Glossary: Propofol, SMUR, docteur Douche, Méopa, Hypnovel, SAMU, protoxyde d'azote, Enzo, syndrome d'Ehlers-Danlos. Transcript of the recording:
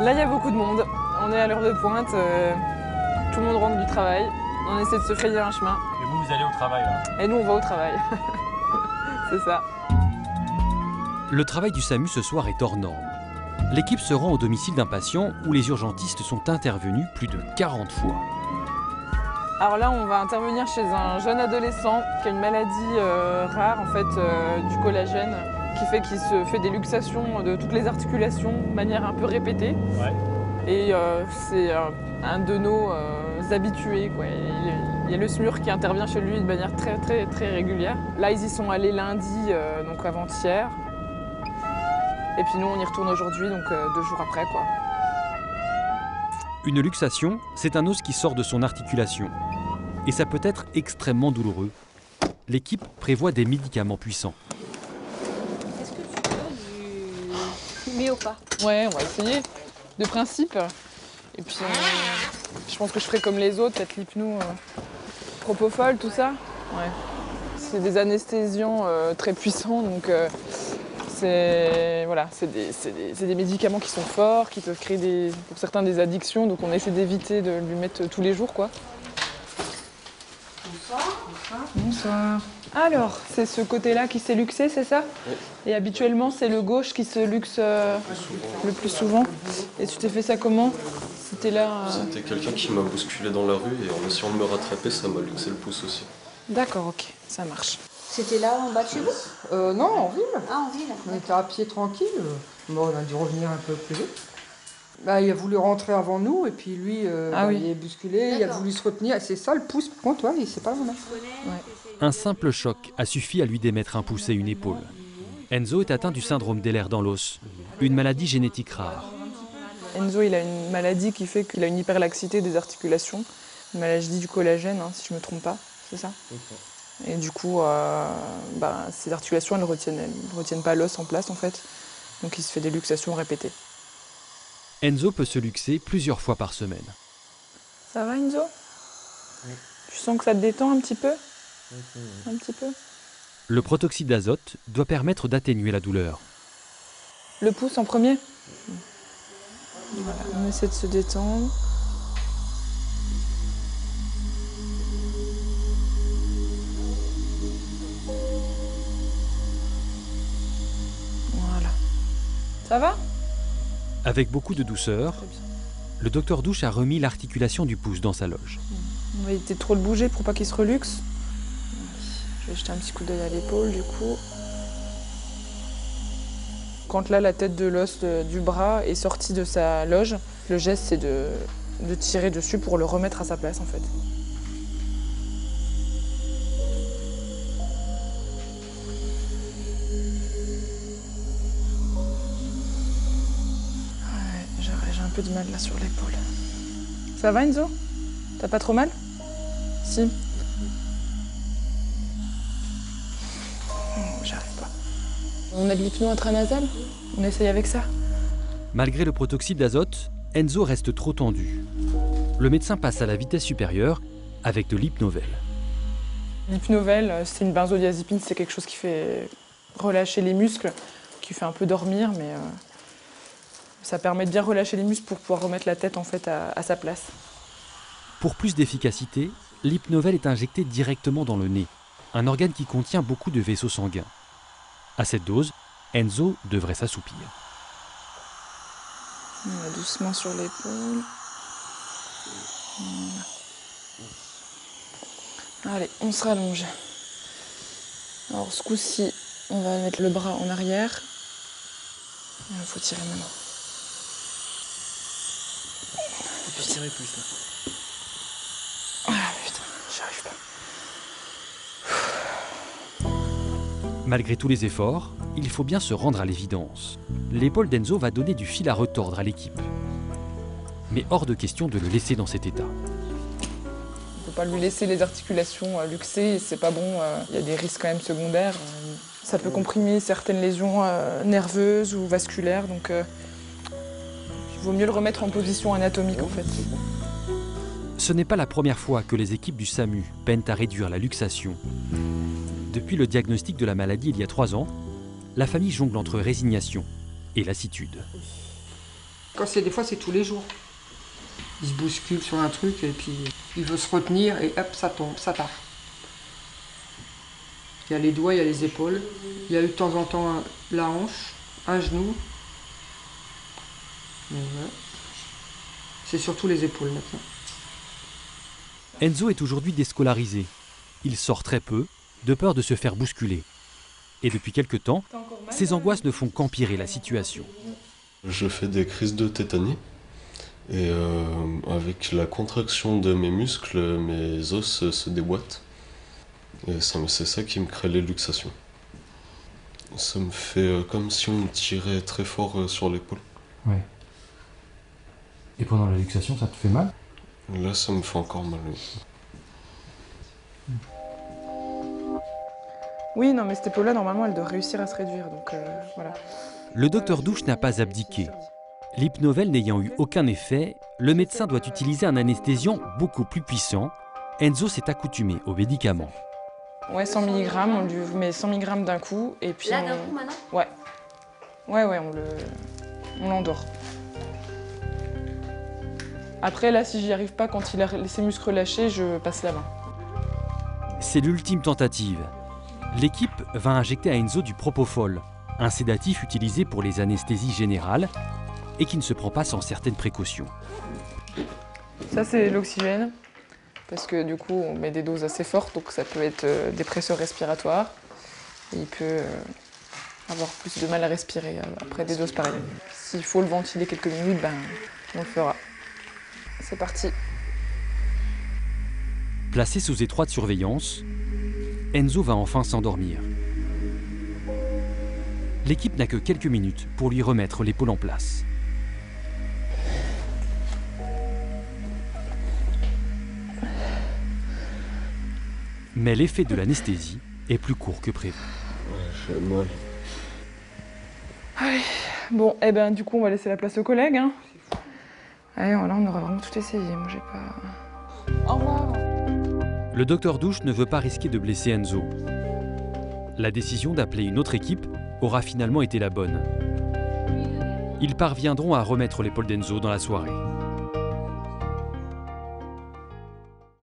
Là, il y a beaucoup de monde. On est à l'heure de pointe. Tout le monde rentre du travail. On essaie de se frayer un chemin. Et vous, vous allez au travail là? Et nous, on va au travail. C'est ça. Le travail du SAMU ce soir est hors norme. L'équipe se rend au domicile d'un patient où les urgentistes sont intervenus plus de 40 fois. Alors là, on va intervenir chez un jeune adolescent qui a une maladie rare, en fait, du collagène, qui fait qu'il se fait des luxations de toutes les articulations de manière un peu répétée. Ouais. Et c'est un de nos habitués, quoi. Il y a le SMUR qui intervient chez lui de manière très régulière. Là, ils y sont allés lundi, donc avant-hier. Et puis nous, on y retourne aujourd'hui, donc 2 jours après, quoi. Une luxation, c'est un os qui sort de son articulation. Et ça peut être extrêmement douloureux. L'équipe prévoit des médicaments puissants. Est-ce que tu peux du méopa? Ouais, on va essayer. De principe. Et puis, je pense que je ferai comme les autres, peut-être l'hypno, Propofol, tout ça. Ouais. C'est des anesthésiants très puissants, donc... c'est voilà, des médicaments qui sont forts, qui peuvent créer des, pour certains des addictions, donc on essaie d'éviter de lui mettre tous les jours, quoi. Bonsoir. Bonsoir. Alors, c'est ce côté-là qui s'est luxé, c'est ça? Oui. Et habituellement, c'est le gauche qui se luxe le plus souvent. Et tu t'es fait ça comment? C'était là... C'était quelqu'un qui m'a bousculé dans la rue et en essayant de me rattraper, ça m'a luxé le pouce aussi. D'accord, ok, ça marche. C'était là, en bas de chez vous? Non, en ville. Ah, en ville. On était à pied tranquille. Bon, on a dû revenir un peu plus vite. Bah, il a voulu rentrer avant nous, et puis lui, oui. Il est bousculé, il a voulu se retenir. C'est ça, le pouce, contre, ouais, il ne sait pas où on est. Ouais. Un simple choc a suffi à lui démettre un pouce et une épaule. Enzo est atteint du syndrome d'Ehlers-Danlos, une maladie génétique rare. Enzo, il a une maladie qui fait qu'il a une hyperlaxité des articulations, une maladie du collagène, hein, si je ne me trompe pas, c'est ça? Okay. Et du coup, ces articulations, elles ne retiennent pas l'os en place, en fait. Donc il se fait des luxations répétées. Enzo peut se luxer plusieurs fois par semaine. Ça va, Enzo? Oui. Tu sens que ça te détend un petit peu? Oui, oui. Un petit peu. Le protoxyde d'azote doit permettre d'atténuer la douleur. Le pouce en premier? Voilà, on essaie de se détendre. Ça va? Avec beaucoup de douceur, le docteur Douche a remis l'articulation du pouce dans sa loge. On va éviter trop le bouger pour pas qu'il se reluxe. Je vais jeter un petit coup d'œil à l'épaule, du coup. Quand là, la tête de l'os du bras est sortie de sa loge, le geste, c'est de tirer dessus pour le remettre à sa place, en fait. Du mal là sur l'épaule. Ça va, Enzo? T'as pas trop mal? Si. J'arrive pas. On a de l'hypno intranasal? On essaye avec ça? Malgré le protoxyde d'azote, Enzo reste trop tendu. Le médecin passe à la vitesse supérieure avec de l'hypnovel. L'hypnovel, c'est une benzodiazépine, c'est quelque chose qui fait relâcher les muscles, qui fait un peu dormir, mais... ça permet de bien relâcher les muscles pour pouvoir remettre la tête en fait à sa place. Pour plus d'efficacité, l'hypnovel est injecté directement dans le nez, un organe qui contient beaucoup de vaisseaux sanguins. À cette dose, Enzo devrait s'assoupir. On va doucement sur l'épaule. Voilà. Allez, on se rallonge. Alors ce coup-ci, on va mettre le bras en arrière. Il faut tirer maintenant. Je peux tirer plus là. Ah putain, j'y arrive pas. Malgré tous les efforts, il faut bien se rendre à l'évidence. L'épaule d'Enzo va donner du fil à retordre à l'équipe. Mais hors de question de le laisser dans cet état. On ne peut pas lui laisser les articulations luxées, c'est pas bon, il y a des risques quand même secondaires. Ça peut comprimer certaines lésions nerveuses ou vasculaires, donc... il vaut mieux le remettre en position anatomique, en fait. Ce n'est pas la première fois que les équipes du SAMU peinent à réduire la luxation. Depuis le diagnostic de la maladie il y a 3 ans, la famille jongle entre résignation et lassitude. Des fois, c'est tous les jours. Il se bouscule sur un truc et puis il veut se retenir et hop, ça tombe, ça part. Il y a les doigts, il y a les épaules. Il y a eu de temps en temps la hanche, un genou. C'est surtout les épaules maintenant. Enzo est aujourd'hui déscolarisé. Il sort très peu, de peur de se faire bousculer. Et depuis quelque temps, ses angoisses ne font qu'empirer la situation. Je fais des crises de tétanie. Et avec la contraction de mes muscles, mes os se déboîtent. Et c'est ça qui me crée les luxations. Ça me fait comme si on me tirait très fort sur l'épaule. Ouais. Et pendant la luxation, ça te fait mal? Là, ça me fait encore mal. Oui, non, mais cette épaule-là, normalement, elle doit réussir à se réduire. Donc, voilà. Le docteur Douche n'a pas abdiqué. L'hypnovel n'ayant eu aucun effet, le médecin doit utiliser un anesthésiant beaucoup plus puissant. Enzo s'est accoutumé aux médicaments. Ouais, 100 mg, on lui met 100 mg d'un coup et puis là, d'un coup maintenant ? Ouais. Ouais, on l'endort. Après, là, si j'y arrive pas, quand il a ses muscles lâchés, je passe la main. C'est l'ultime tentative. L'équipe va injecter à Enzo du Propofol, un sédatif utilisé pour les anesthésies générales et qui ne se prend pas sans certaines précautions. Ça, c'est l'oxygène, parce que du coup, on met des doses assez fortes, donc ça peut être dépresseur respiratoire. Il peut avoir plus de mal à respirer après des doses pareilles. S'il faut le ventiler quelques minutes, ben, on le fera. C'est parti. Placé sous étroite surveillance, Enzo va enfin s'endormir. L'équipe n'a que quelques minutes pour lui remettre l'épaule en place. Mais l'effet de l'anesthésie est plus court que prévu. Ouais, j'ai mal. Allez, bon, eh ben du coup on va laisser la place aux collègues. Hein. Allez, là on aura vraiment tout essayé, moi j'ai pas... Au revoir. Le docteur Douche ne veut pas risquer de blesser Enzo. La décision d'appeler une autre équipe aura finalement été la bonne. Ils parviendront à remettre l'épaule d'Enzo dans la soirée.